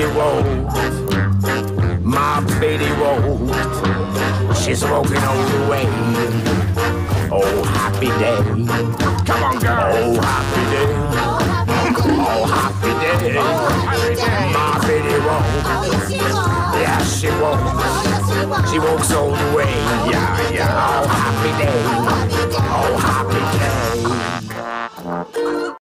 baby won't, my baby won't. She's walking all the way. Oh, happy day. Come on, girl. Oh, happy day. Oh, happy day. My baby won't. Yeah, she won't. She walks all the way. Yeah, yeah. Oh, happy day.